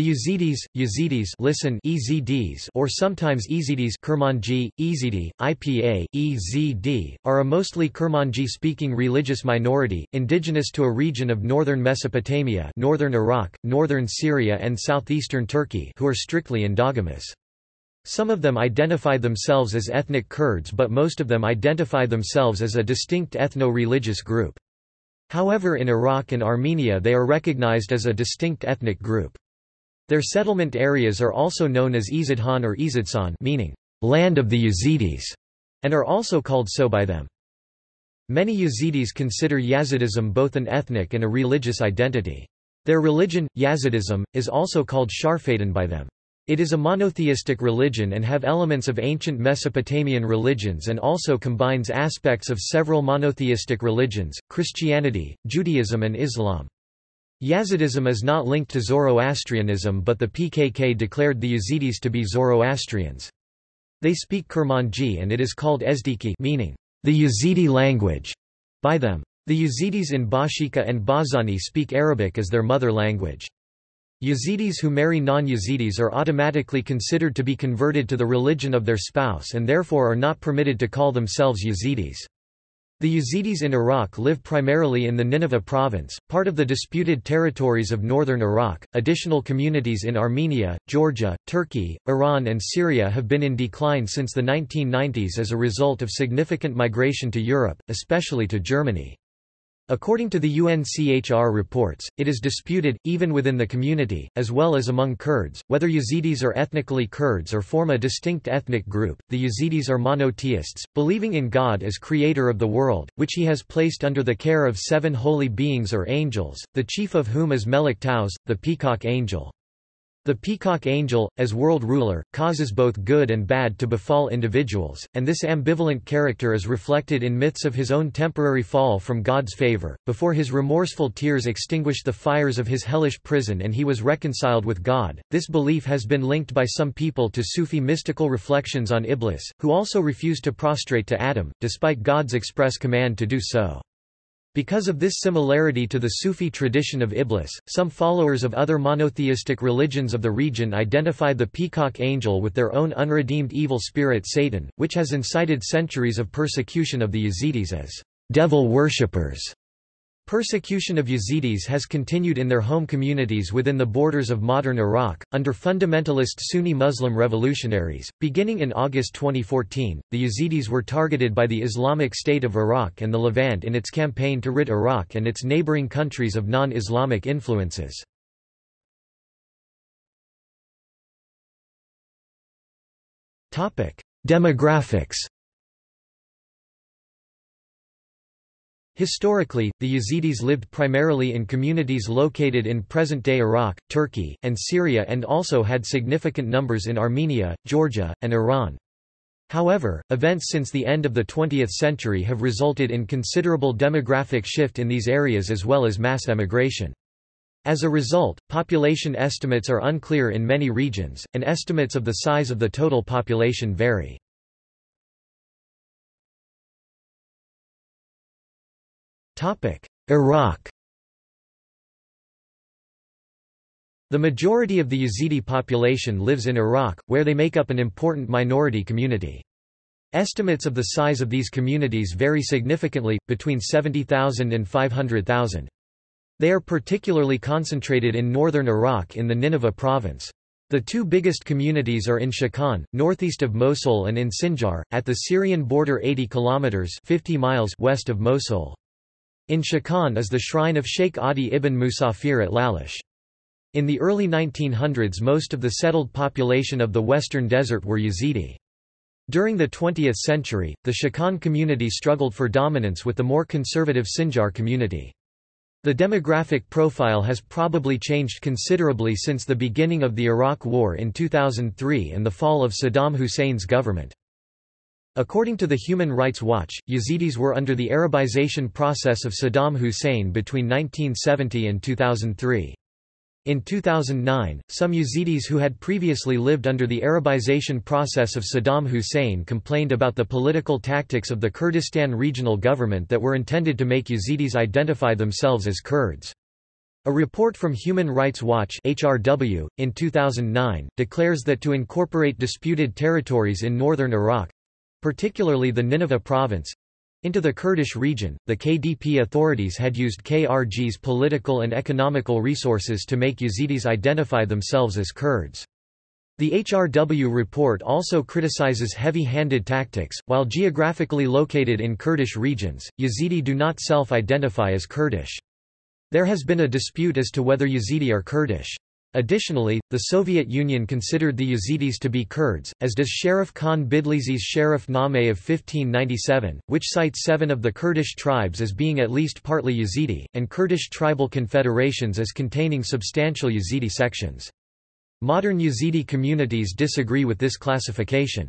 The Yazidis, Yazidis or sometimes Yazidis Kurmanji, Yazidi, IPA, EZD, are a mostly Kurmanji-speaking religious minority, indigenous to a region of northern Mesopotamia, northern Iraq, northern Syria and southeastern Turkey, who are strictly endogamous. Some of them identify themselves as ethnic Kurds, but most of them identify themselves as a distinct ethno-religious group. However, in Iraq and Armenia they are recognized as a distinct ethnic group. Their settlement areas are also known as Yazidhan or Yazidsan, meaning land of the Yazidis, and are also called so by them. Many Yazidis consider Yazidism both an ethnic and a religious identity. Their religion, Yazidism, is also called Sharfaden by them. It is a monotheistic religion and have elements of ancient Mesopotamian religions and also combines aspects of several monotheistic religions, Christianity, Judaism and Islam. Yazidism is not linked to Zoroastrianism, but the PKK declared the Yazidis to be Zoroastrians. They speak Kurmanji and it is called Ezdiki, meaning the Yazidi language, by them. The Yazidis in Bashika and Bazani speak Arabic as their mother language. Yazidis who marry non-Yazidis are automatically considered to be converted to the religion of their spouse and therefore are not permitted to call themselves Yazidis. The Yazidis in Iraq live primarily in the Nineveh province, part of the disputed territories of northern Iraq. Additional communities in Armenia, Georgia, Turkey, Iran, and Syria have been in decline since the 1990s as a result of significant migration to Europe, especially to Germany. According to the UNCHR reports, it is disputed, even within the community, as well as among Kurds, whether Yazidis are ethnically Kurds or form a distinct ethnic group. The Yazidis are monotheists, believing in God as creator of the world, which he has placed under the care of 7 holy beings or angels, the chief of whom is Melek Taus, the peacock angel. The peacock angel, as world ruler, causes both good and bad to befall individuals, and this ambivalent character is reflected in myths of his own temporary fall from God's favor, before his remorseful tears extinguished the fires of his hellish prison and he was reconciled with God. This belief has been linked by some people to Sufi mystical reflections on Iblis, who also refused to prostrate to Adam, despite God's express command to do so. Because of this similarity to the Sufi tradition of Iblis, some followers of other monotheistic religions of the region identify the peacock angel with their own unredeemed evil spirit Satan, which has incited centuries of persecution of the Yazidis as devil worshippers. Persecution of Yazidis has continued in their home communities within the borders of modern Iraq, under fundamentalist Sunni Muslim revolutionaries. Beginning in August 2014, the Yazidis were targeted by the Islamic State of Iraq and the Levant in its campaign to rid Iraq and its neighboring countries of non-Islamic influences. Demographics. Historically, the Yazidis lived primarily in communities located in present-day Iraq, Turkey, and Syria, and also had significant numbers in Armenia, Georgia, and Iran. However, events since the end of the 20th century have resulted in considerable demographic shift in these areas as well as mass emigration. As a result, population estimates are unclear in many regions, and estimates of the size of the total population vary. Iraq. The majority of the Yazidi population lives in Iraq, where they make up an important minority community. Estimates of the size of these communities vary significantly, between 70,000 and 500,000. They are particularly concentrated in northern Iraq in the Nineveh province. The two biggest communities are in Shakan, northeast of Mosul, and in Sinjar, at the Syrian border 80 kilometers (50 miles) west of Mosul. In Shakan is the shrine of Sheikh Adi ibn Musafir at Lalish. In the early 1900s most of the settled population of the Western Desert were Yazidi. During the 20th century, the Shakan community struggled for dominance with the more conservative Sinjar community. The demographic profile has probably changed considerably since the beginning of the Iraq War in 2003 and the fall of Saddam Hussein's government. According to the Human Rights Watch, Yazidis were under the Arabization process of Saddam Hussein between 1970 and 2003. In 2009, some Yazidis who had previously lived under the Arabization process of Saddam Hussein complained about the political tactics of the Kurdistan Regional Government that were intended to make Yazidis identify themselves as Kurds. A report from Human Rights Watch (HRW) in 2009 declares that to incorporate disputed territories in northern Iraq, particularly the Nineveh province, into the Kurdish region, the KDP authorities had used KRG's political and economical resources to make Yazidis identify themselves as Kurds. The HRW report also criticizes heavy-handed tactics. While geographically located in Kurdish regions, Yazidi do not self-identify as Kurdish. There has been a dispute as to whether Yazidi are Kurdish. Additionally, the Soviet Union considered the Yazidis to be Kurds, as does Sherif Khan Bidlisi's Sherifnameh of 1597, which cites 7 of the Kurdish tribes as being at least partly Yazidi, and Kurdish tribal confederations as containing substantial Yazidi sections. Modern Yazidi communities disagree with this classification.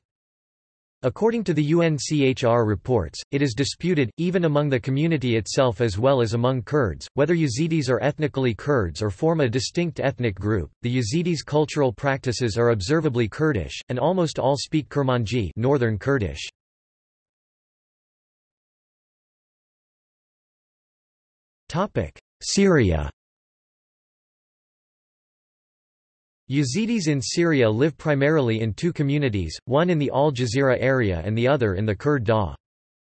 According to the UNCHR reports, it is disputed, even among the community itself as well as among Kurds, whether Yazidis are ethnically Kurds or form a distinct ethnic group. The Yazidis' cultural practices are observably Kurdish, and almost all speak Kurmanji, Northern Kurdish. Topic: Syria. Yazidis in Syria live primarily in 2 communities, one in the Al Jazira area and the other in the Kurd Dağ.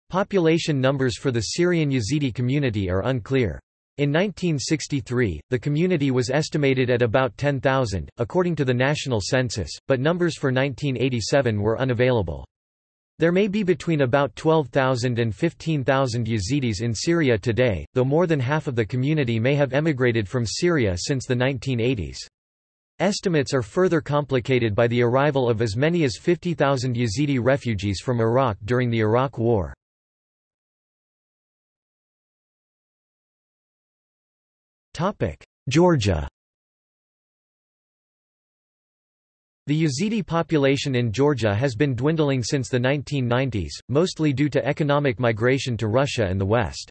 Population numbers for the Syrian Yazidi community are unclear. In 1963, the community was estimated at about 10,000, according to the national census, but numbers for 1987 were unavailable. There may be between about 12,000 and 15,000 Yazidis in Syria today, though more than half of the community may have emigrated from Syria since the 1980s. Estimates are further complicated by the arrival of as many as 50,000 Yazidi refugees from Iraq during the Iraq War. Georgia. The Yazidi population in Georgia has been dwindling since the 1990s, mostly due to economic migration to Russia and the West.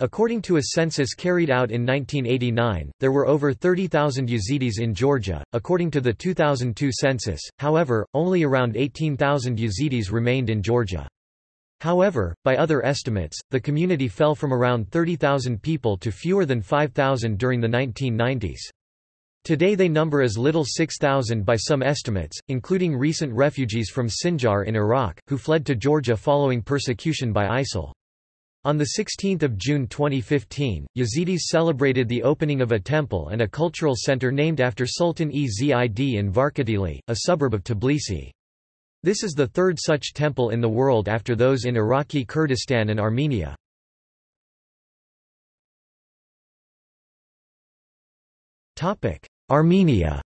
According to a census carried out in 1989, there were over 30,000 Yazidis in Georgia. According to the 2002 census, however, only around 18,000 Yazidis remained in Georgia. However, by other estimates, the community fell from around 30,000 people to fewer than 5,000 during the 1990s. Today they number as little as 6,000 by some estimates, including recent refugees from Sinjar in Iraq, who fled to Georgia following persecution by ISIL. On 16 June 2015, Yazidis celebrated the opening of a temple and a cultural center named after Sultan Ezid in Varkadili, a suburb of Tbilisi. This is the 3rd such temple in the world after those in Iraqi Kurdistan and Armenia. Armenia.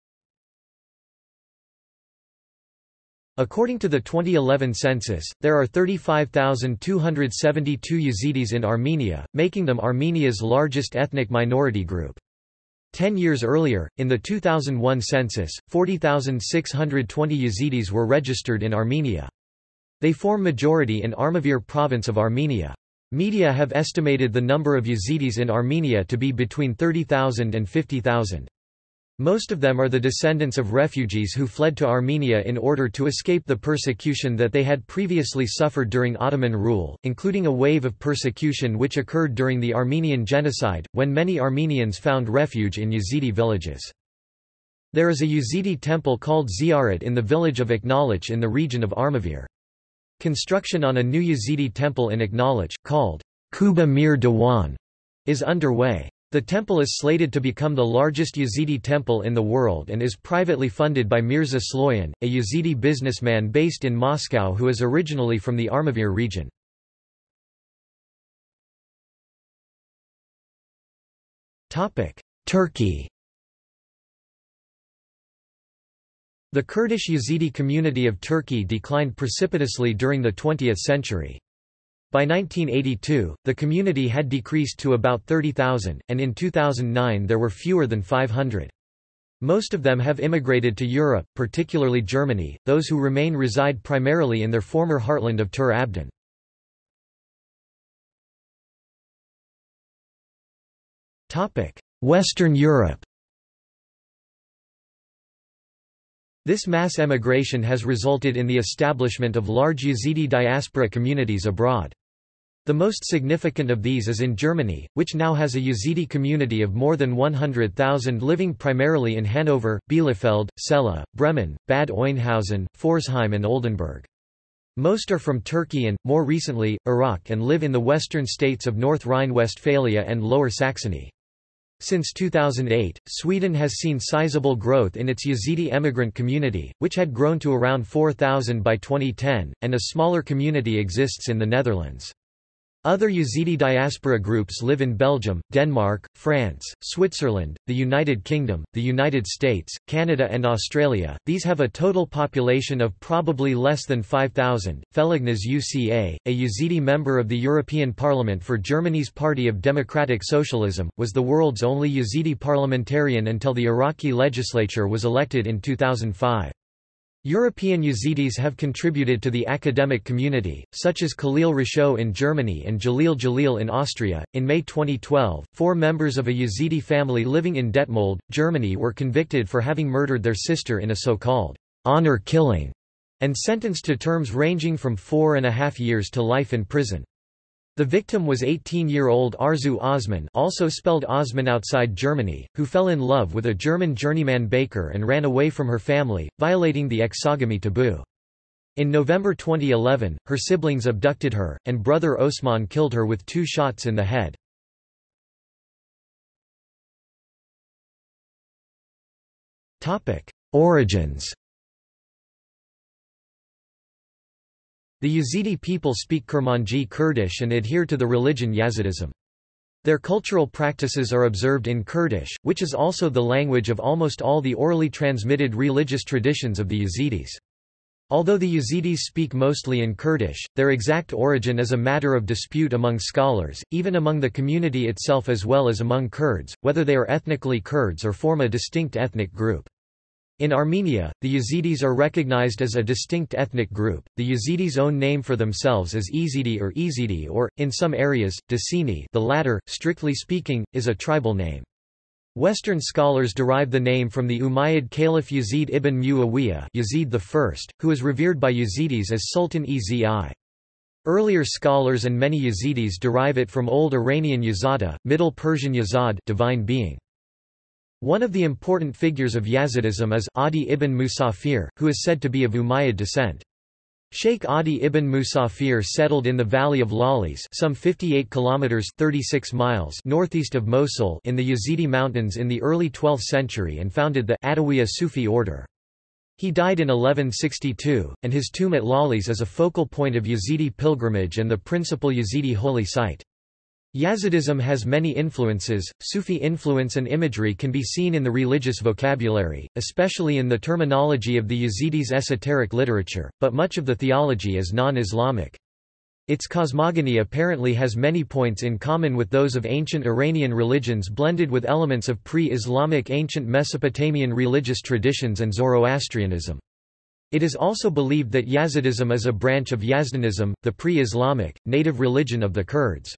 According to the 2011 census, there are 35,272 Yazidis in Armenia, making them Armenia's largest ethnic minority group. 10 years earlier, in the 2001 census, 40,620 Yazidis were registered in Armenia. They form majority in Armavir province of Armenia. Media have estimated the number of Yazidis in Armenia to be between 30,000 and 50,000. Most of them are the descendants of refugees who fled to Armenia in order to escape the persecution that they had previously suffered during Ottoman rule, including a wave of persecution which occurred during the Armenian genocide, when many Armenians found refuge in Yazidi villages. There is a Yazidi temple called Ziyaret in the village of Aknalich in the region of Armavir. Construction on a new Yazidi temple in Aknalich, called Kuba Mir Dewan, is underway. The temple is slated to become the largest Yazidi temple in the world and is privately funded by Mirza Sloyan, a Yazidi businessman based in Moscow who is originally from the Armavir region. Turkey. The Kurdish Yazidi community of Turkey declined precipitously during the 20th century. By 1982, the community had decreased to about 30,000, and in 2009 there were fewer than 500. Most of them have immigrated to Europe, particularly Germany. Those who remain reside primarily in their former heartland of Tur Abdin. Western Europe. This mass emigration has resulted in the establishment of large Yazidi diaspora communities abroad. The most significant of these is in Germany, which now has a Yazidi community of more than 100,000 living primarily in Hanover, Bielefeld, Celle, Bremen, Bad Oeynhausen, Forsheim and Oldenburg. Most are from Turkey and, more recently, Iraq and live in the western states of North Rhine-Westphalia and Lower Saxony. Since 2008, Sweden has seen sizable growth in its Yazidi emigrant community, which had grown to around 4,000 by 2010, and a smaller community exists in the Netherlands. Other Yazidi diaspora groups live in Belgium, Denmark, France, Switzerland, the United Kingdom, the United States, Canada, and Australia. These have a total population of probably less than 5,000. Felignaz Uca, a Yazidi member of the European Parliament for Germany's Party of Democratic Socialism, was the world's only Yazidi parliamentarian until the Iraqi legislature was elected in 2005. European Yazidis have contributed to the academic community, such as Khalil Rishow in Germany and Jalil Jalil in Austria. In May 2012, 4 members of a Yazidi family living in Detmold, Germany were convicted for having murdered their sister in a so-called honor killing and sentenced to terms ranging from 4.5 years to life in prison. The victim was 18-year-old Arzu Osman, also spelled Osman outside Germany, who fell in love with a German journeyman baker and ran away from her family, violating the exogamy taboo. In November 2011, her siblings abducted her, and brother Osman killed her with 2 shots in the head. Origins. The Yazidi people speak Kurmanji Kurdish and adhere to the religion Yazidism. Their cultural practices are observed in Kurdish, which is also the language of almost all the orally transmitted religious traditions of the Yazidis. Although the Yazidis speak mostly in Kurdish, their exact origin is a matter of dispute among scholars, even among the community itself as well as among Kurds, whether they are ethnically Kurds or form a distinct ethnic group. In Armenia, the Yazidis are recognized as a distinct ethnic group. The Yazidis' own name for themselves is Ezidi or, in some areas, Dasini. The latter, strictly speaking, is a tribal name. Western scholars derive the name from the Umayyad Caliph Yazid ibn Mu'awiyah, Yazid I, who is revered by Yazidis as Sultan Ezi. Earlier scholars and many Yazidis derive it from Old Iranian Yazada, Middle Persian Yazad, divine being. One of the important figures of Yazidism is Adi ibn Musafir, who is said to be of Umayyad descent. Sheikh Adi ibn Musafir settled in the valley of Lalish, some 58 kilometers (36 miles) northeast of Mosul in the Yazidi mountains in the early 12th century and founded the Adawiyya Sufi order. He died in 1162, and his tomb at Lalish is a focal point of Yazidi pilgrimage and the principal Yazidi holy site. Yazidism has many influences. Sufi influence and imagery can be seen in the religious vocabulary, especially in the terminology of the Yazidis' esoteric literature, but much of the theology is non-Islamic. Its cosmogony apparently has many points in common with those of ancient Iranian religions blended with elements of pre-Islamic ancient Mesopotamian religious traditions and Zoroastrianism. It is also believed that Yazidism is a branch of Yazdanism, the pre-Islamic, native religion of the Kurds.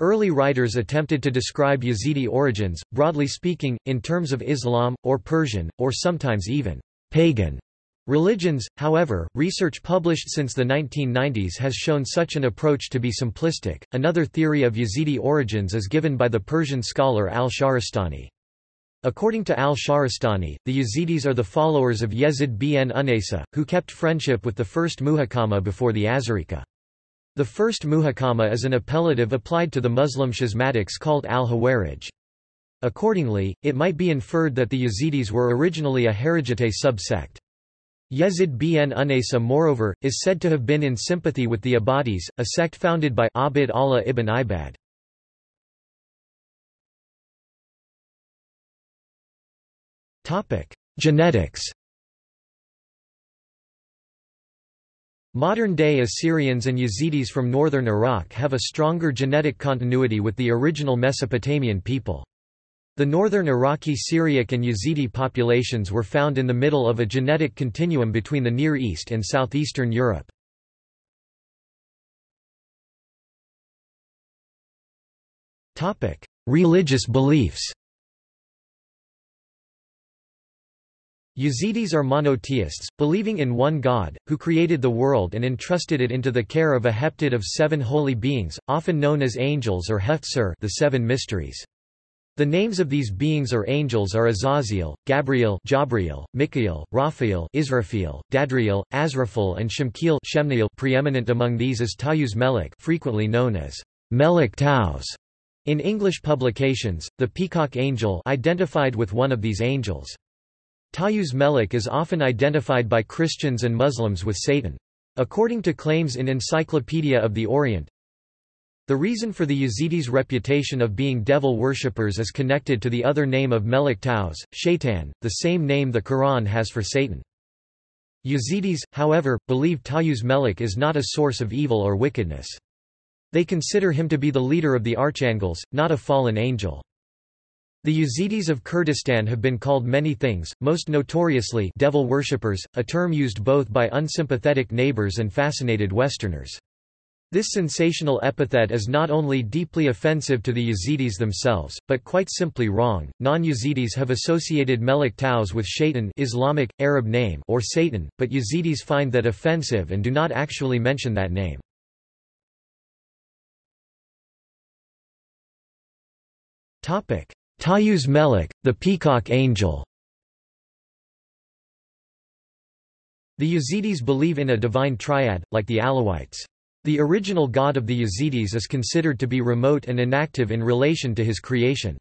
Early writers attempted to describe Yazidi origins, broadly speaking, in terms of Islam, or Persian, or sometimes even pagan religions. However, research published since the 1990s has shown such an approach to be simplistic. Another theory of Yazidi origins is given by the Persian scholar Al-Shahrastani. According to Al-Shahrastani, the Yazidis are the followers of Yezid bn Unaysa, who kept friendship with the first muhakama before the Azarika. The first muhakama is an appellative applied to the Muslim schismatics called Al-Hawarij. Accordingly, it might be inferred that the Yazidis were originally a Harijite subsect. Yezid bn Unaysa, moreover, is said to have been in sympathy with the Abadis, a sect founded by Abd Allah ibn Ibad. Genetics. Modern-day Assyrians and Yazidis from northern Iraq have a stronger genetic continuity with the original Mesopotamian people. The northern Iraqi Syriac and Yazidi populations were found in the middle of a genetic continuum between the Near East and southeastern Europe. Religious beliefs. Yazidis are monotheists, believing in one God, who created the world and entrusted it into the care of a heptad of seven holy beings, often known as angels or heftsir, the seven mysteries. The names of these beings or angels are Azazel, Gabriel, Jabriel, Michael, Raphael, Israfil, Dadriel, Azraphel, and Shemkiel. Preeminent among these is Tawûsê Melek, frequently known as Melek Taus. In English publications, the peacock angel identified with one of these angels. Tawûsê Melek is often identified by Christians and Muslims with Satan. According to claims in Encyclopedia of the Orient, the reason for the Yazidis' reputation of being devil worshippers is connected to the other name of Melek Taus, Shaitan, the same name the Quran has for Satan. Yazidis, however, believe Tawûsê Melek is not a source of evil or wickedness. They consider him to be the leader of the archangels, not a fallen angel. The Yazidis of Kurdistan have been called many things, most notoriously devil worshippers, a term used both by unsympathetic neighbors and fascinated Westerners. This sensational epithet is not only deeply offensive to the Yazidis themselves, but quite simply wrong. Non-Yazidis have associated Melek Taus with Shaitan, Islamic, Arab name, or Satan, but Yazidis find that offensive and do not actually mention that name. Tawûsê Melek, the peacock angel. The Yazidis believe in a divine triad, like the Alawites. The original god of the Yazidis is considered to be remote and inactive in relation to his creation.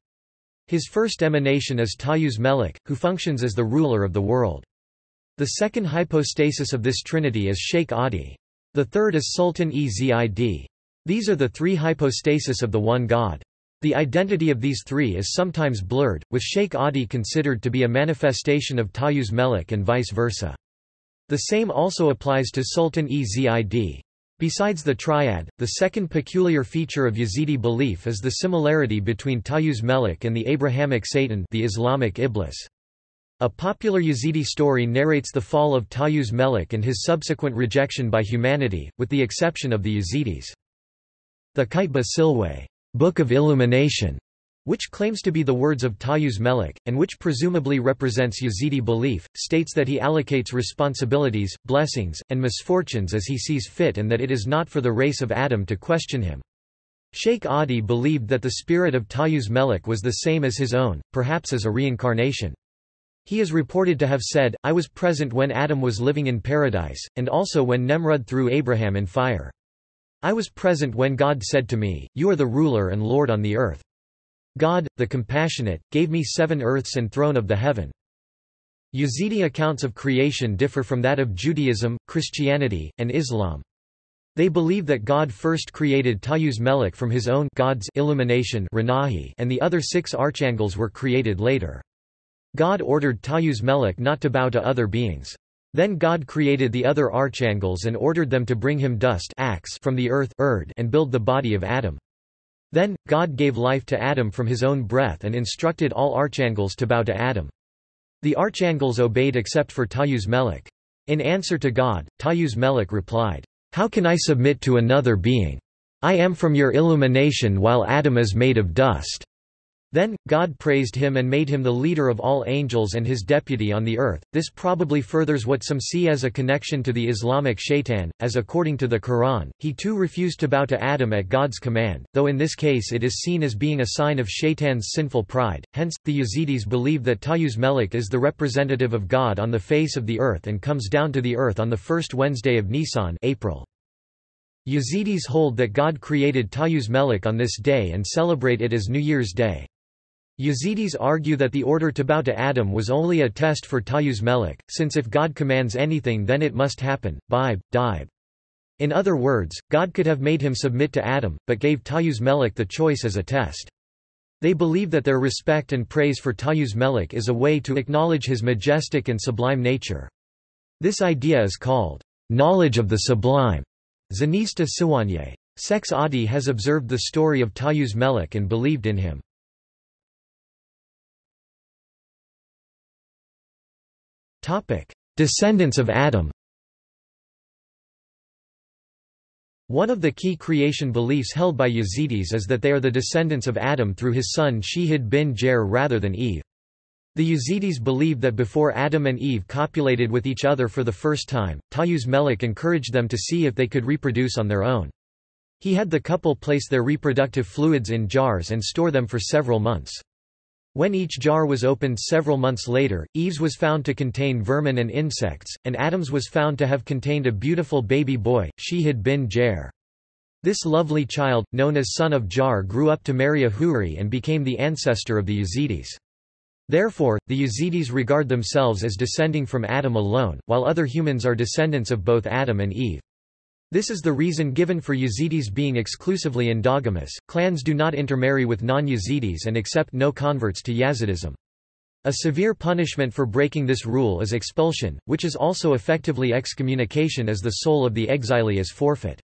His first emanation is Tawûsê Melek, who functions as the ruler of the world. The second hypostasis of this trinity is Sheikh Adi. The third is Sultan Ezi. These are the three hypostases of the one god. The identity of these three is sometimes blurred, with Sheikh Adi considered to be a manifestation of Tawûsê Melek and vice versa. The same also applies to Sultan Ezi. Besides the triad, the second peculiar feature of Yazidi belief is the similarity between Tawûsê Melek and the Abrahamic Satan, the Islamic Iblis. A popular Yazidi story narrates the fall of Tawûsê Melek and his subsequent rejection by humanity, with the exception of the Yazidis. The Kitêba Cilwe, Book of Illumination, which claims to be the words of Tawûsê Melek, and which presumably represents Yazidi belief, states that he allocates responsibilities, blessings, and misfortunes as he sees fit and that it is not for the race of Adam to question him. Sheikh Adi believed that the spirit of Tawûsê Melek was the same as his own, perhaps as a reincarnation. He is reported to have said, "I was present when Adam was living in paradise, and also when Nimrod threw Abraham in fire. I was present when God said to me, 'You are the ruler and Lord on the earth.' God, the compassionate, gave me seven earths and throne of the heaven." Yazidi accounts of creation differ from that of Judaism, Christianity, and Islam. They believe that God first created Tawûsê Melek from his own God's illumination and the other six archangels were created later. God ordered Tawûsê Melek not to bow to other beings. Then God created the other archangels and ordered them to bring him dust from the earth and build the body of Adam. Then, God gave life to Adam from his own breath and instructed all archangels to bow to Adam. The archangels obeyed except for Tawûsê Melek. In answer to God, Tawûsê Melek replied, "How can I submit to another being? I am from your illumination while Adam is made of dust." Then, God praised him and made him the leader of all angels and his deputy on the earth. This probably furthers what some see as a connection to the Islamic Shaitan, as according to the Quran, he too refused to bow to Adam at God's command, though in this case it is seen as being a sign of Shaitan's sinful pride. Hence, the Yazidis believe that Tawûsê Melek is the representative of God on the face of the earth and comes down to the earth on the first Wednesday of Nisan, April. Yazidis hold that God created Tawûsê Melek on this day and celebrate it as New Year's Day. Yazidis argue that the order to bow to Adam was only a test for Tawûsê Melek, since if God commands anything then it must happen, In other words, God could have made him submit to Adam, but gave Tawûsê Melek the choice as a test. They believe that their respect and praise for Tawûsê Melek is a way to acknowledge his majestic and sublime nature. This idea is called, "knowledge of the sublime." Zanista Siwanye. Sheikh Adi has observed the story of Tawûsê Melek and believed in him. Descendants of Adam. One of the key creation beliefs held by Yazidis is that they are the descendants of Adam through his son Shahid bin Jarr rather than Eve. The Yazidis believed that before Adam and Eve copulated with each other for the first time, Tawûsê Melek encouraged them to see if they could reproduce on their own. He had the couple place their reproductive fluids in jars and store them for several months. When each jar was opened several months later, Eve's was found to contain vermin and insects, and Adam's was found to have contained a beautiful baby boy, Shahid bin Jarr. This lovely child, known as son of Jar, grew up to marry a Huri and became the ancestor of the Yazidis. Therefore, the Yazidis regard themselves as descending from Adam alone, while other humans are descendants of both Adam and Eve. This is the reason given for Yazidis being exclusively endogamous. Clans do not intermarry with non-Yazidis and accept no converts to Yazidism. A severe punishment for breaking this rule is expulsion, which is also effectively excommunication, as the soul of the exilee is forfeit.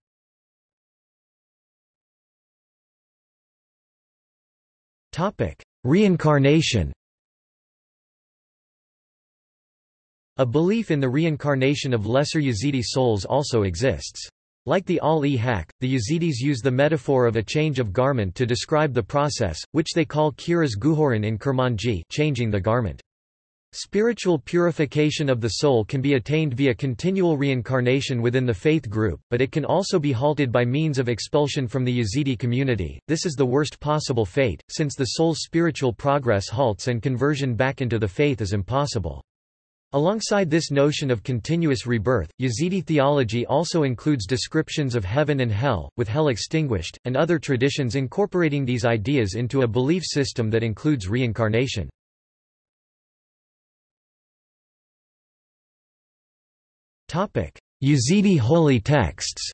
Reincarnation. A belief in the reincarnation of lesser Yazidi souls also exists. Like the Ahl-e Haqq, the Yazidis use the metaphor of a change of garment to describe the process, which they call kiras guhorin in Kurmanji, changing the garment. Spiritual purification of the soul can be attained via continual reincarnation within the faith group, but it can also be halted by means of expulsion from the Yazidi community. This is the worst possible fate, since the soul's spiritual progress halts and conversion back into the faith is impossible. Alongside this notion of continuous rebirth, Yazidi theology also includes descriptions of heaven and hell, with hell extinguished, and other traditions incorporating these ideas into a belief system that includes reincarnation. Yazidi holy texts.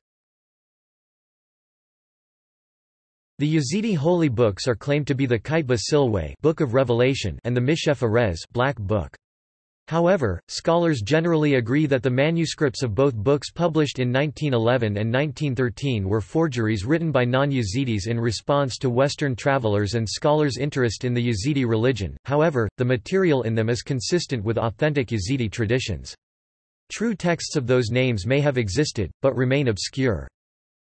The Yazidi holy books are claimed to be the Kitêba Cilwe, Book of Revelation, and the Mishefa Rez, Black Book. However, scholars generally agree that the manuscripts of both books published in 1911 and 1913 were forgeries written by non-Yazidis in response to Western travelers and scholars' interest in the Yazidi religion. However, the material in them is consistent with authentic Yazidi traditions. True texts of those names may have existed, but remain obscure.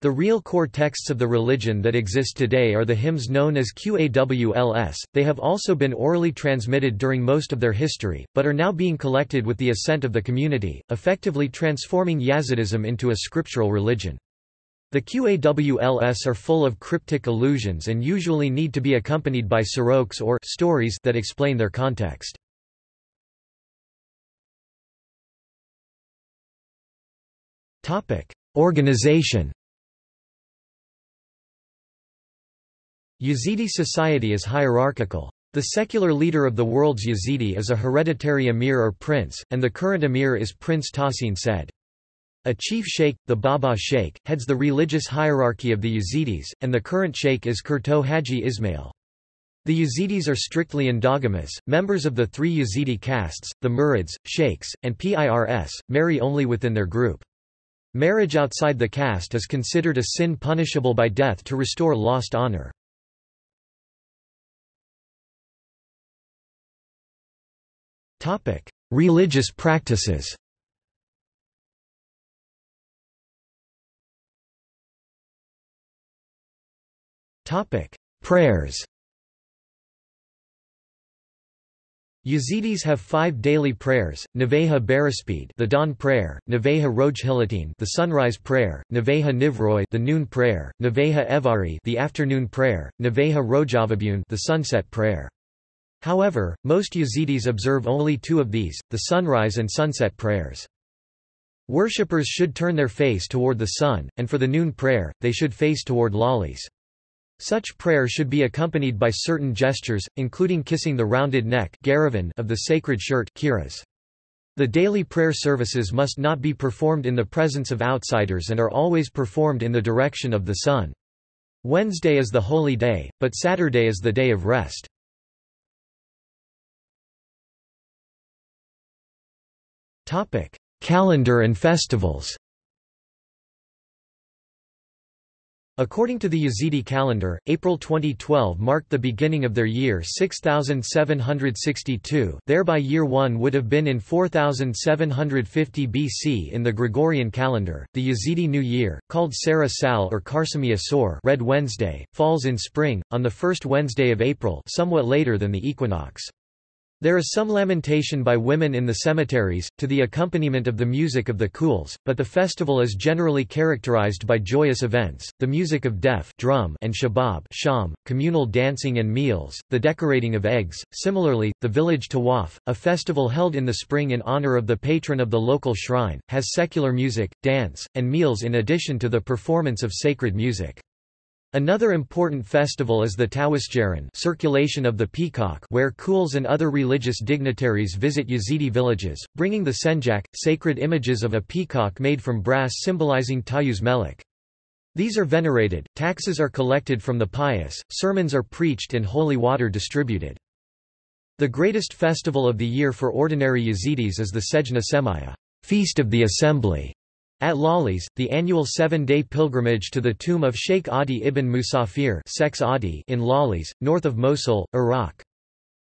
The real core texts of the religion that exist today are the hymns known as Qawls. They have also been orally transmitted during most of their history, but are now being collected with the assent of the community, effectively transforming Yazidism into a scriptural religion. The Qawls are full of cryptic allusions and usually need to be accompanied by siroks or stories that explain their context. Organization. Yazidi society is hierarchical. The secular leader of the world's Yazidi is a hereditary emir or prince, and the current emir is Prince Tasin Said. A chief sheikh, the Baba Sheikh, heads the religious hierarchy of the Yazidis, and the current sheikh is Kurto Haji Ismail. The Yazidis are strictly endogamous. Members of the three Yazidi castes, the murids, sheikhs, and pirs, marry only within their group. Marriage outside the caste is considered a sin punishable by death to restore lost honor. Religious practices. Prayers. Yazidis have 5 daily prayers: Navehah Berispeed, the dawn prayer; Navehah Roj Hiladin, the sunrise prayer; Navehah Nivroy, the noon prayer; Navehah Evari, the afternoon prayer; Navehah Rojavabun, the sunset prayer. However, most Yazidis observe only 2 of these, the sunrise and sunset prayers. Worshippers should turn their face toward the sun, and for the noon prayer, they should face toward Lalish. Such prayer should be accompanied by certain gestures, including kissing the rounded neck of the sacred shirt. The daily prayer services must not be performed in the presence of outsiders and are always performed in the direction of the sun. Wednesday is the holy day, but Saturday is the day of rest. Calendar and festivals. According to the Yazidi calendar, April 2012 marked the beginning of their year 6762, thereby year 1 would have been in 4750 BC in the Gregorian calendar. The Yazidi New Year, called Sarah Sal or Karsamiyya Sor Red Wednesday, falls in spring, on the first Wednesday of April, somewhat later than the equinox. There is some lamentation by women in the cemeteries, to the accompaniment of the music of the Qawls, but the festival is generally characterized by joyous events, the music of def drum and shabab sham, communal dancing and meals, the decorating of eggs. Similarly, the village tawaf, a festival held in the spring in honor of the patron of the local shrine, has secular music, dance, and meals in addition to the performance of sacred music. Another important festival is the Tawasjaran, circulation of the peacock, where Qawls and other religious dignitaries visit Yazidi villages, bringing the senjak, sacred images of a peacock made from brass symbolizing Tawûsê Melek. These are venerated, taxes are collected from the pious, sermons are preached and holy water distributed. The greatest festival of the year for ordinary Yazidis is the Sejna Semaya, Feast of the Assembly. At Lalish, the annual 7-day pilgrimage to the tomb of Sheikh Adi ibn Musafir in Lalish, north of Mosul, Iraq.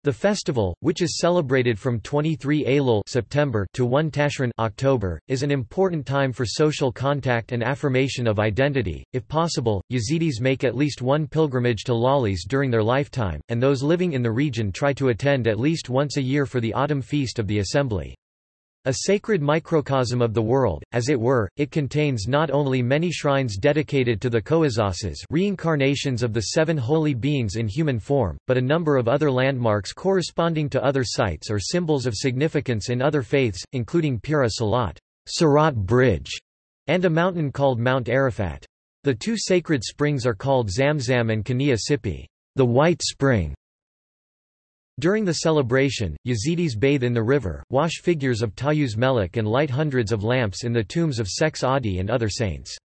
The festival, which is celebrated from 23 Eylul September to 1 Tashrin October, is an important time for social contact and affirmation of identity. If possible, Yazidis make at least one pilgrimage to Lalish during their lifetime, and those living in the region try to attend at least once a year for the autumn feast of the assembly. A sacred microcosm of the world, as it were, it contains not only many shrines dedicated to the Koazasas, reincarnations of the seven holy beings in human form, but a number of other landmarks corresponding to other sites or symbols of significance in other faiths, including Pira Salat, Sirat Bridge, and a mountain called Mount Arafat. The two sacred springs are called Zamzam and Kaniya Sipi, the White Spring. During the celebration, Yazidis bathe in the river, wash figures of Tawûsê Melek and light hundreds of lamps in the tombs of Sheikh Adi and other saints.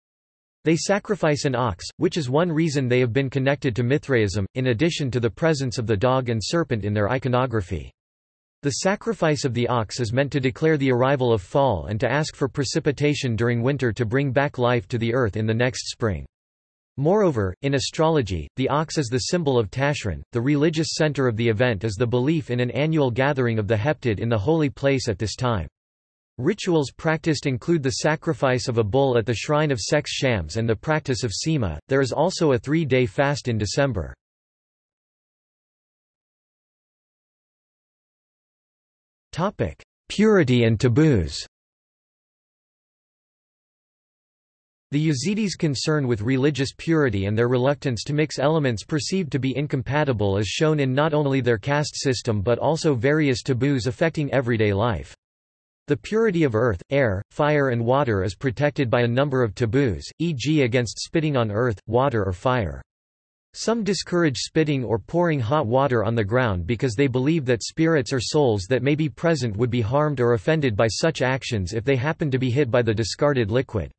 They sacrifice an ox, which is one reason they have been connected to Mithraism, in addition to the presence of the dog and serpent in their iconography. The sacrifice of the ox is meant to declare the arrival of fall and to ask for precipitation during winter to bring back life to the earth in the next spring. Moreover, in astrology, the ox is the symbol of Tashrin. The religious center of the event is the belief in an annual gathering of the heptad in the holy place at this time. Rituals practiced include the sacrifice of a bull at the shrine of Sheikh Shams and the practice of Sema. There is also a 3-day fast in December. Purity and taboos. The Yazidis' concern with religious purity and their reluctance to mix elements perceived to be incompatible is shown in not only their caste system but also various taboos affecting everyday life. The purity of earth, air, fire and water is protected by a number of taboos, e.g. against spitting on earth, water or fire. Some discourage spitting or pouring hot water on the ground because they believe that spirits or souls that may be present would be harmed or offended by such actions if they happen to be hit by the discarded liquid.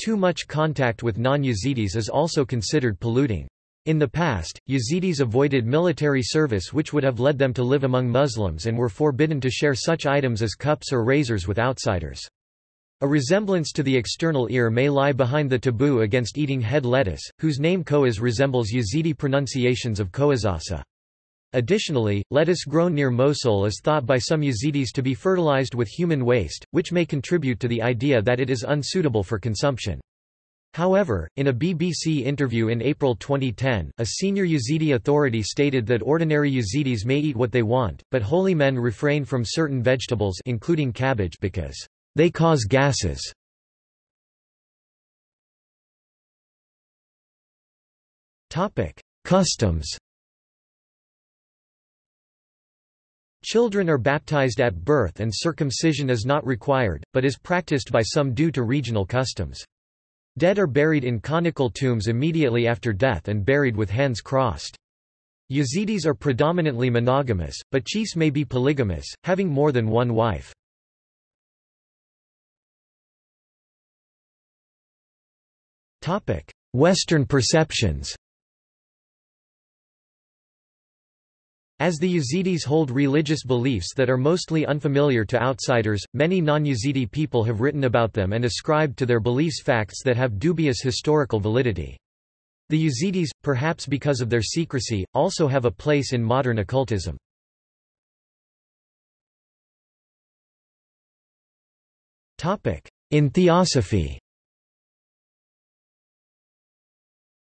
Too much contact with non-Yazidis is also considered polluting. In the past, Yazidis avoided military service which would have led them to live among Muslims and were forbidden to share such items as cups or razors with outsiders. A resemblance to the external ear may lie behind the taboo against eating head lettuce, whose name koaz resembles Yazidi pronunciations of koazasa. Additionally, lettuce grown near Mosul is thought by some Yazidis to be fertilized with human waste, which may contribute to the idea that it is unsuitable for consumption. However, in a BBC interview in April 2010, a senior Yazidi authority stated that ordinary Yazidis may eat what they want, but holy men refrain from certain vegetables including cabbage because they cause gases. Customs. Children are baptized at birth and circumcision is not required, but is practiced by some due to regional customs. Dead are buried in conical tombs immediately after death and buried with hands crossed. Yazidis are predominantly monogamous, but chiefs may be polygamous, having more than one wife. Western perceptions. As the Yazidis hold religious beliefs that are mostly unfamiliar to outsiders, many non-Yazidi people have written about them and ascribed to their beliefs facts that have dubious historical validity. The Yazidis, perhaps because of their secrecy, also have a place in modern occultism. In Theosophy.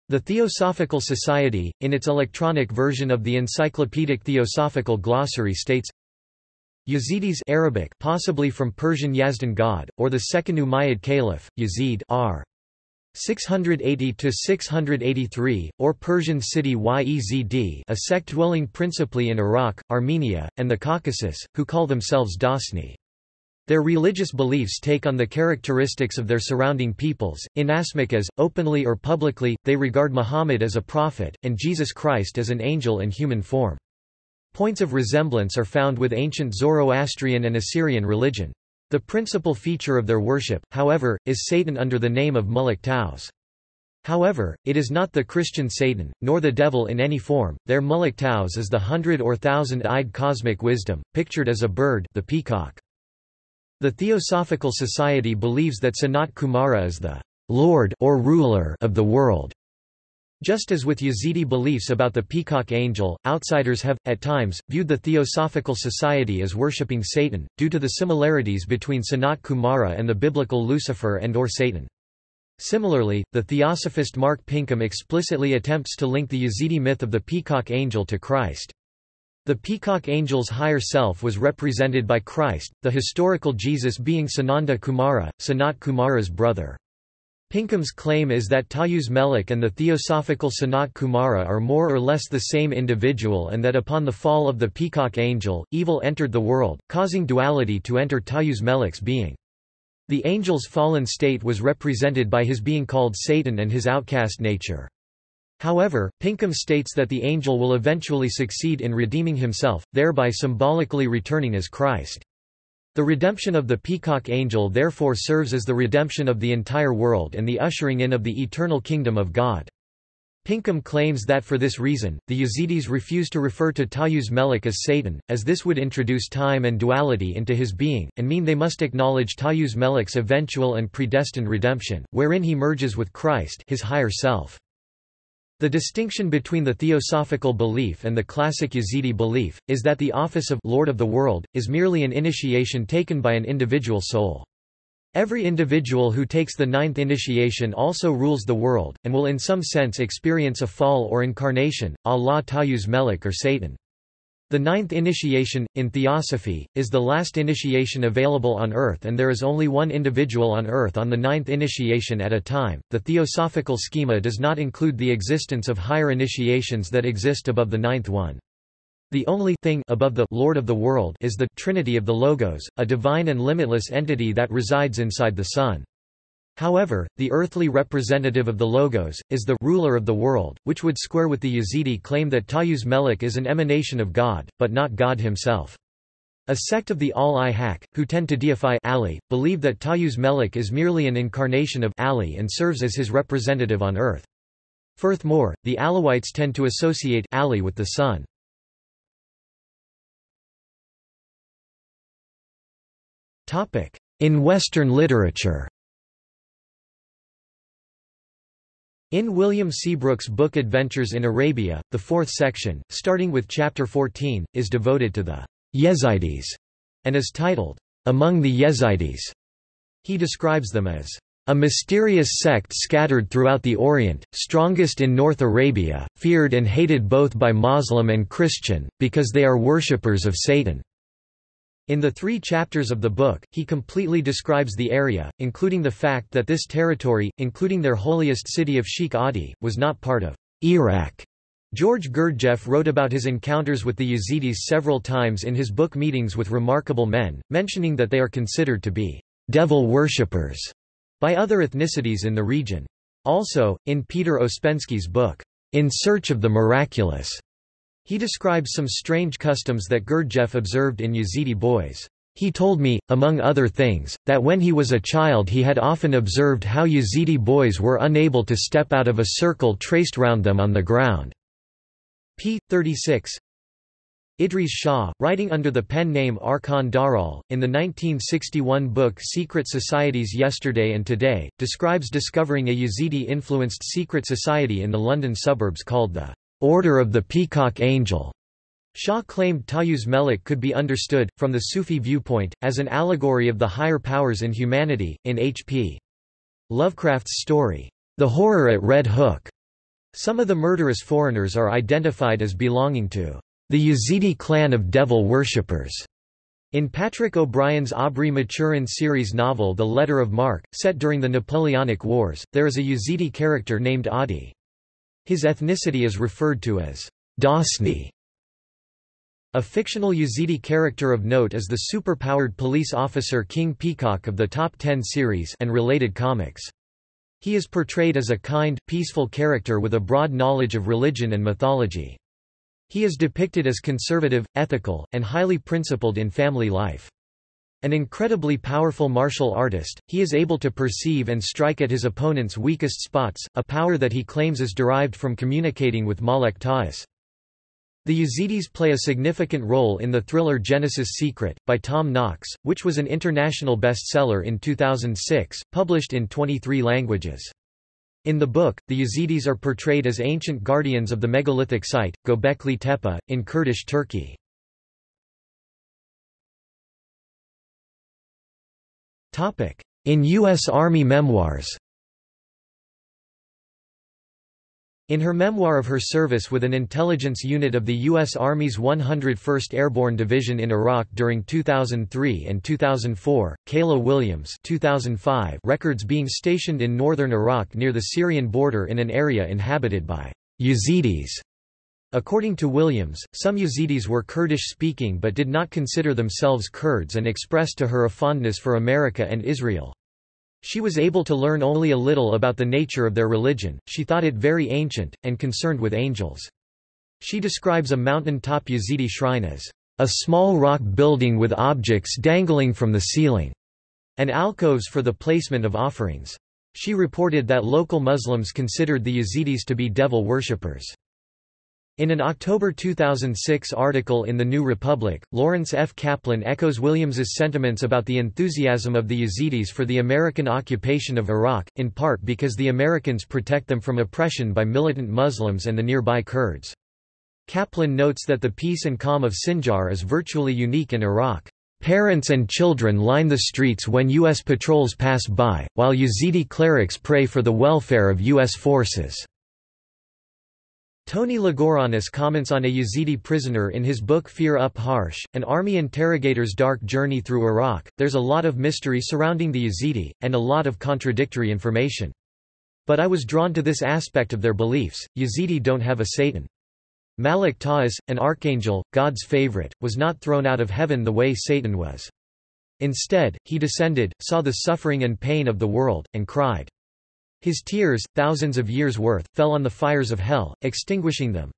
The Theosophical Society, in its electronic version of the Encyclopedic Theosophical Glossary, states, Yazidis Arabic, possibly from Persian Yazdan god, or the second Umayyad caliph, Yazid r. 680–683, or Persian city Yezd, a sect dwelling principally in Iraq, Armenia, and the Caucasus, who call themselves Dasni. Their religious beliefs take on the characteristics of their surrounding peoples, inasmuch as, openly or publicly, they regard Muhammad as a prophet, and Jesus Christ as an angel in human form. Points of resemblance are found with ancient Zoroastrian and Assyrian religion. The principal feature of their worship, however, is Satan under the name of Melek Taus. However, it is not the Christian Satan, nor the devil in any form. Their Melek Taus is the 100- or 1000-eyed cosmic wisdom, pictured as a bird, the peacock. The Theosophical Society believes that Sanat Kumara is the Lord or ruler of the world. Just as with Yazidi beliefs about the peacock angel, outsiders have, at times, viewed the Theosophical Society as worshipping Satan, due to the similarities between Sanat Kumara and the biblical Lucifer and/or Satan. Similarly, the theosophist Mark Pinkham explicitly attempts to link the Yazidi myth of the peacock angel to Christ. The peacock angel's higher self was represented by Christ, the historical Jesus being Sananda Kumara, Sanat Kumara's brother. Pinkham's claim is that Tawûsê Melek and the theosophical Sanat Kumara are more or less the same individual, and that upon the fall of the peacock angel, evil entered the world, causing duality to enter Tawûsê Melek's being. The angel's fallen state was represented by his being called Satan and his outcast nature. However, Pinkham states that the angel will eventually succeed in redeeming himself, thereby symbolically returning as Christ. The redemption of the peacock angel therefore serves as the redemption of the entire world and the ushering in of the eternal kingdom of God. Pinkham claims that for this reason, the Yazidis refuse to refer to Tawûsê Melek as Satan, as this would introduce time and duality into his being, and mean they must acknowledge Tawûsê Melek's eventual and predestined redemption, wherein he merges with Christ, his higher self. The distinction between the theosophical belief and the classic Yazidi belief, is that the office of Lord of the World, is merely an initiation taken by an individual soul. Every individual who takes the ninth initiation also rules the world, and will in some sense experience a fall or incarnation, a la Tawûsê Melek or Satan. The ninth initiation, in Theosophy, is the last initiation available on Earth, and there is only one individual on Earth on the ninth initiation at a time. The Theosophical schema does not include the existence of higher initiations that exist above the ninth one. The only thing above the Lord of the World is the Trinity of the Logos, a divine and limitless entity that resides inside the Sun. However, the earthly representative of the Logos, is the ruler of the world, which would square with the Yazidi claim that Tawûsê Melek is an emanation of God, but not God himself. A sect of the Ahl-e Haqq, who tend to deify Ali, believe that Tawûsê Melek is merely an incarnation of Ali and serves as his representative on earth. Furthermore, the Alawites tend to associate Ali with the sun. In Western literature. In William Seabrook's book Adventures in Arabia, the fourth section, starting with chapter 14, is devoted to the Yazidis, and is titled, Among the Yazidis. He describes them as, a mysterious sect scattered throughout the Orient, strongest in North Arabia, feared and hated both by Muslim and Christian, because they are worshippers of Satan. In the three chapters of the book, he completely describes the area, including the fact that this territory, including their holiest city of Sheikh Adi, was not part of Iraq. George Gurdjieff wrote about his encounters with the Yazidis several times in his book Meetings with Remarkable Men, mentioning that they are considered to be devil worshippers by other ethnicities in the region. Also, in Peter Ospensky's book, In Search of the Miraculous, he describes some strange customs that Gurdjieff observed in Yazidi boys. He told me, among other things, that when he was a child he had often observed how Yazidi boys were unable to step out of a circle traced round them on the ground. P. 36. Idris Shah, writing under the pen name Arkan Daral, in the 1961 book Secret Societies Yesterday and Today, describes discovering a Yazidi-influenced secret society in the London suburbs called the Order of the Peacock Angel. Shah claimed Tawûsê Melek could be understood, from the Sufi viewpoint, as an allegory of the higher powers in humanity. In H.P. Lovecraft's story, The Horror at Red Hook, Some of the murderous foreigners are identified as belonging to the Yazidi clan of devil worshippers. In Patrick O'Brien's Aubrey Maturin series novel The Letter of Marque, set during the Napoleonic Wars, there is a Yazidi character named Adi. His ethnicity is referred to as Dasni. A fictional Yazidi character of note is the superpowered police officer King Peacock of the Top Ten series and related comics. He is portrayed as a kind, peaceful character with a broad knowledge of religion and mythology. He is depicted as conservative, ethical, and highly principled in family life. An incredibly powerful martial artist, he is able to perceive and strike at his opponent's weakest spots, a power that he claims is derived from communicating with Melek Taus. The Yazidis play a significant role in the thriller Genesis Secret, by Tom Knox, which was an international bestseller in 2006, published in 23 languages. In the book, the Yazidis are portrayed as ancient guardians of the megalithic site, Göbekli Tepe, in Kurdish Turkey. In U.S. Army memoirs. In her memoir of her service with an intelligence unit of the U.S. Army's 101st Airborne Division in Iraq during 2003 and 2004, Kayla Williams 2005 records being stationed in northern Iraq near the Syrian border in an area inhabited by Yazidis. According to Williams, some Yazidis were Kurdish-speaking but did not consider themselves Kurds and expressed to her a fondness for America and Israel. She was able to learn only a little about the nature of their religion, she thought it very ancient, and concerned with angels. She describes a mountain-top Yazidi shrine as, "...a small rock building with objects dangling from the ceiling," and alcoves for the placement of offerings. She reported that local Muslims considered the Yazidis to be devil worshippers. In an October 2006 article in The New Republic, Lawrence F. Kaplan echoes Williams's sentiments about the enthusiasm of the Yazidis for the American occupation of Iraq, in part because the Americans protect them from oppression by militant Muslims and the nearby Kurds. Kaplan notes that the peace and calm of Sinjar is virtually unique in Iraq. Parents and children line the streets when U.S. patrols pass by, while Yazidi clerics pray for the welfare of U.S. forces. Tony Ligorianis comments on a Yazidi prisoner in his book Fear Up Harsh, an army interrogator's dark journey through Iraq. There's a lot of mystery surrounding the Yazidi, and a lot of contradictory information. But I was drawn to this aspect of their beliefs, Yazidi don't have a Satan. Melek Taus, an archangel, God's favorite, was not thrown out of heaven the way Satan was. Instead, he descended, saw the suffering and pain of the world, and cried. His tears, thousands of years' worth, fell on the fires of hell, extinguishing them.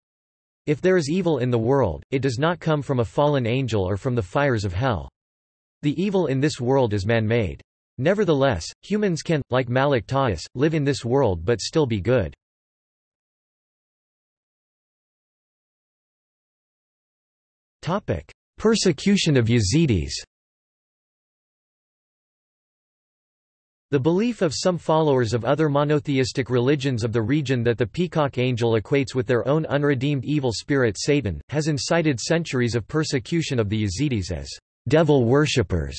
If there is evil in the world, it does not come from a fallen angel or from the fires of hell. The evil in this world is man-made. Nevertheless, humans can, like Melek Taus, live in this world but still be good. Persecution of Yazidis. The belief of some followers of other monotheistic religions of the region that the peacock angel equates with their own unredeemed evil spirit Satan, has incited centuries of persecution of the Yazidis as devil worshippers.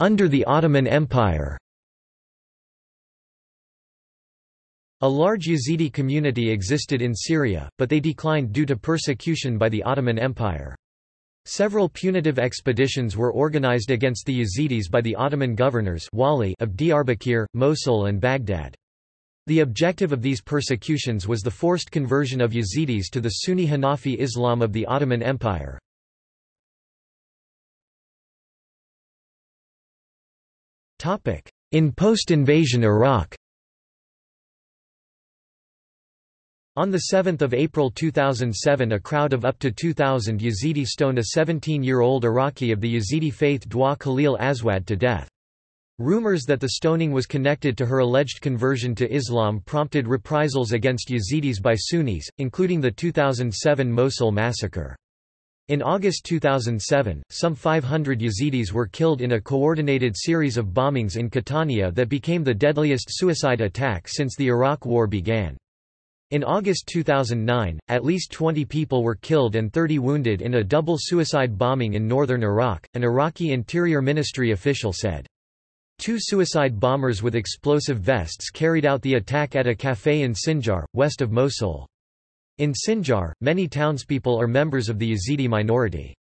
Under the Ottoman Empire. A large Yazidi community existed in Syria, but they declined due to persecution by the Ottoman Empire. Several punitive expeditions were organized against the Yazidis by the Ottoman governors of Diyarbakir, Mosul and Baghdad. The objective of these persecutions was the forced conversion of Yazidis to the Sunni Hanafi Islam of the Ottoman Empire. In post-invasion Iraq. On 7 April 2007 a crowd of up to 2,000 Yazidi stoned a 17-year-old Iraqi of the Yazidi faith Dua Khalil Aswad to death. Rumors that the stoning was connected to her alleged conversion to Islam prompted reprisals against Yazidis by Sunnis, including the 2007 Mosul massacre. In August 2007, some 500 Yazidis were killed in a coordinated series of bombings in Catania that became the deadliest suicide attack since the Iraq War began. In August 2009, at least 20 people were killed and 30 wounded in a double suicide bombing in northern Iraq, an Iraqi Interior Ministry official said. Two suicide bombers with explosive vests carried out the attack at a café in Sinjar, west of Mosul. In Sinjar, many townspeople are members of the Yazidi minority.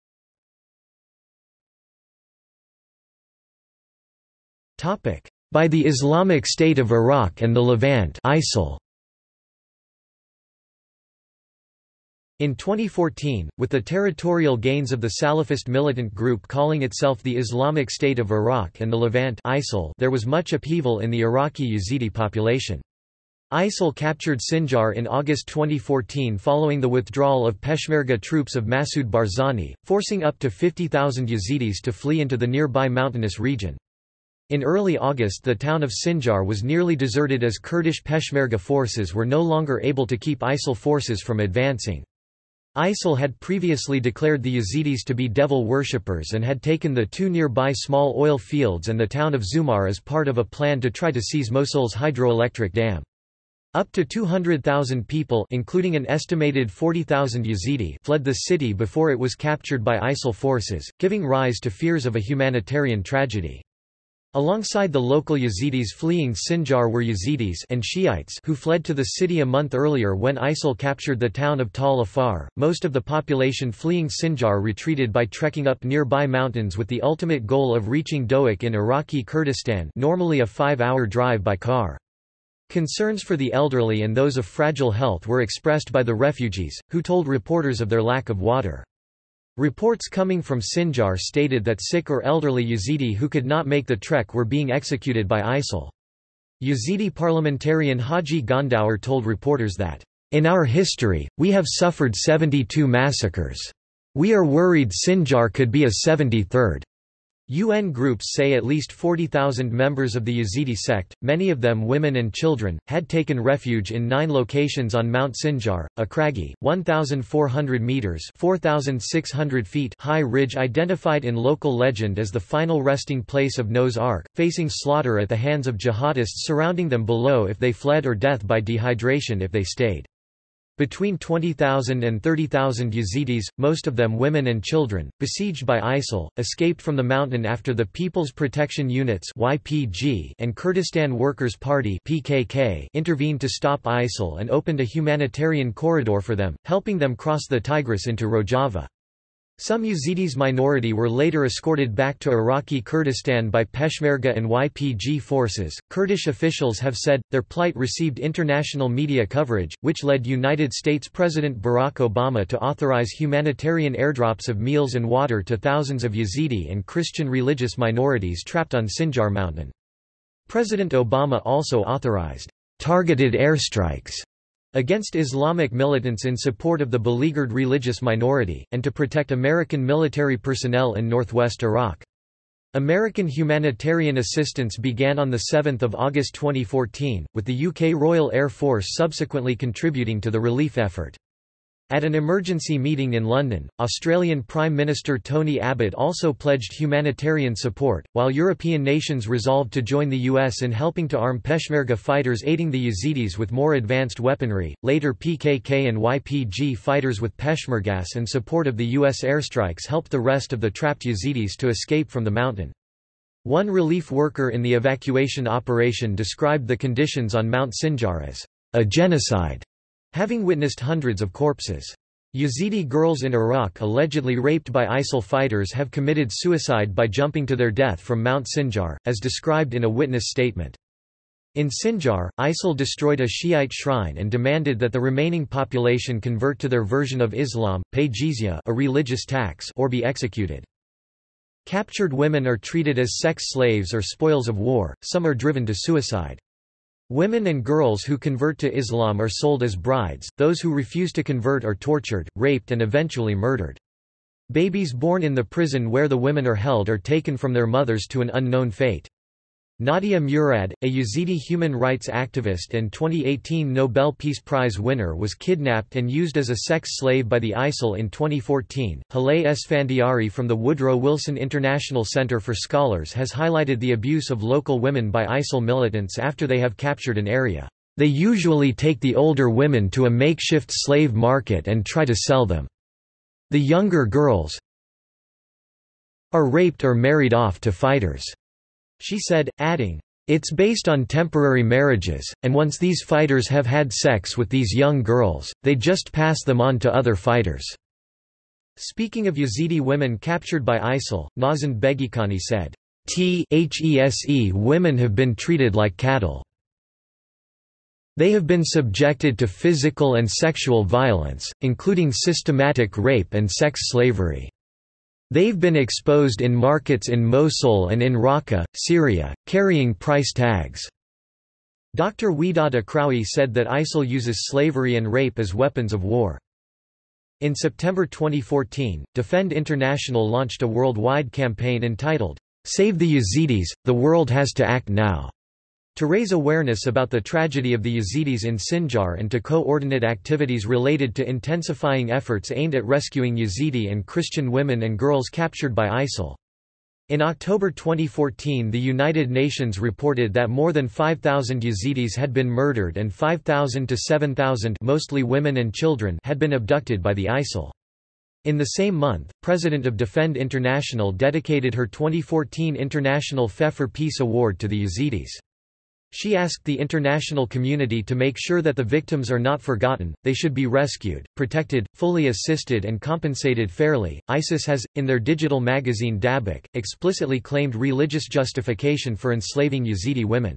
By the Islamic State of Iraq and the Levant (ISIL). In 2014, with the territorial gains of the Salafist militant group calling itself the Islamic State of Iraq and the Levant (ISIL), there was much upheaval in the Iraqi Yazidi population. ISIL captured Sinjar in August 2014 following the withdrawal of Peshmerga troops of Massoud Barzani, forcing up to 50,000 Yazidis to flee into the nearby mountainous region. In early August, the town of Sinjar was nearly deserted as Kurdish Peshmerga forces were no longer able to keep ISIL forces from advancing. ISIL had previously declared the Yazidis to be devil worshippers and had taken the two nearby small oil fields and the town of Zumar as part of a plan to try to seize Mosul's hydroelectric dam. Up to 200,000 people, including an estimated 40,000 Yazidi, fled the city before it was captured by ISIL forces, giving rise to fears of a humanitarian tragedy. Alongside the local Yazidis fleeing Sinjar were Yazidis and Shiites who fled to the city a month earlier when ISIL captured the town of Tal Afar. Most of the population fleeing Sinjar retreated by trekking up nearby mountains with the ultimate goal of reaching Dohuk in Iraqi Kurdistan, normally a 5-hour drive by car. Concerns for the elderly and those of fragile health were expressed by the refugees, who told reporters of their lack of water. Reports coming from Sinjar stated that sick or elderly Yazidi who could not make the trek were being executed by ISIL. Yazidi parliamentarian Haji Gondaur told reporters that, "In our history, we have suffered 72 massacres. We are worried Sinjar could be a 73rd." UN groups say at least 40,000 members of the Yazidi sect, many of them women and children, had taken refuge in 9 locations on Mount Sinjar, a craggy, 1,400 metres (4,600 feet) high ridge identified in local legend as the final resting place of Noah's Ark, facing slaughter at the hands of jihadists surrounding them below if they fled or death by dehydration if they stayed. Between 20,000 and 30,000 Yazidis, most of them women and children, besieged by ISIL, escaped from the mountain after the People's Protection Units (YPG) and Kurdistan Workers' Party (PKK) intervened to stop ISIL and opened a humanitarian corridor for them, helping them cross the Tigris into Rojava. Some Yazidis minority were later escorted back to Iraqi Kurdistan by Peshmerga and YPG forces. Kurdish officials have said their plight received international media coverage, which led United States President Barack Obama to authorize humanitarian airdrops of meals and water to thousands of Yazidi and Christian religious minorities trapped on Sinjar Mountain. President Obama also authorized targeted airstrikes against Islamic militants in support of the beleaguered religious minority, and to protect American military personnel in northwest Iraq. American humanitarian assistance began on 7 August 2014, with the UK Royal Air Force subsequently contributing to the relief effort. At an emergency meeting in London, Australian Prime Minister Tony Abbott also pledged humanitarian support, while European nations resolved to join the US in helping to arm Peshmerga fighters aiding the Yazidis with more advanced weaponry, later PKK and YPG fighters with Peshmergas and support of the US airstrikes helped the rest of the trapped Yazidis to escape from the mountain. One relief worker in the evacuation operation described the conditions on Mount Sinjar as a genocide, having witnessed hundreds of corpses. Yazidi girls in Iraq allegedly raped by ISIL fighters have committed suicide by jumping to their death from Mount Sinjar, as described in a witness statement. In Sinjar, ISIL destroyed a Shiite shrine and demanded that the remaining population convert to their version of Islam, pay jizya, a religious tax, or be executed. Captured women are treated as sex slaves or spoils of war, some are driven to suicide. Women and girls who convert to Islam are sold as brides, those who refuse to convert are tortured, raped and eventually murdered. Babies born in the prison where the women are held are taken from their mothers to an unknown fate. Nadia Murad, a Yazidi human rights activist and 2018 Nobel Peace Prize winner, was kidnapped and used as a sex slave by the ISIL in 2014. Haleh Esfandiari from the Woodrow Wilson International Center for Scholars has highlighted the abuse of local women by ISIL militants after they have captured an area. "They usually take the older women to a makeshift slave market and try to sell them. The younger girls are raped or married off to fighters. she said, adding, "It's based on temporary marriages, and once these fighters have had sex with these young girls, they just pass them on to other fighters." Speaking of Yazidi women captured by ISIL, Nazan Begikhani said, "These women have been treated like cattle. They have been subjected to physical and sexual violence, including systematic rape and sex slavery. They've been exposed in markets in Mosul and in Raqqa, Syria, carrying price tags." Dr. Wedat Akrawi said that ISIL uses slavery and rape as weapons of war. In September 2014, Defend International launched a worldwide campaign entitled, "Save the Yazidis, the World Has to Act Now," to raise awareness about the tragedy of the Yazidis in Sinjar and to coordinate activities related to intensifying efforts aimed at rescuing Yazidi and Christian women and girls captured by ISIL. In October 2014, the United Nations reported that more than 5,000 Yazidis had been murdered and 5,000 to 7,000, mostly women and children, had been abducted by the ISIL. In the same month, President of Defend International dedicated her 2014 International Pfeffer Peace Award to the Yazidis. She asked the international community to make sure that the victims are not forgotten, they should be rescued, protected, fully assisted and compensated fairly. ISIS has, in their digital magazine Dabak, explicitly claimed religious justification for enslaving Yazidi women.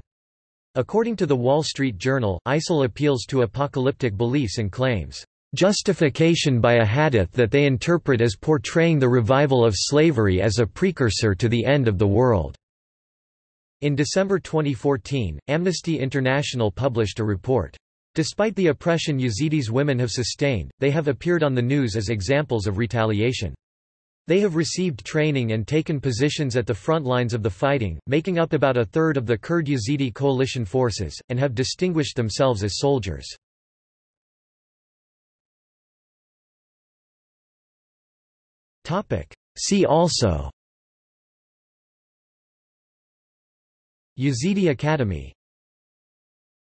According to the Wall Street Journal, ISIL appeals to apocalyptic beliefs and claims justification by a hadith that they interpret as portraying the revival of slavery as a precursor to the end of the world. In December 2014, Amnesty International published a report. Despite the oppression Yazidis women have sustained, they have appeared on the news as examples of retaliation. They have received training and taken positions at the front lines of the fighting, making up about a third of the Kurd Yazidi coalition forces, and have distinguished themselves as soldiers. See also: Yazidi Academy.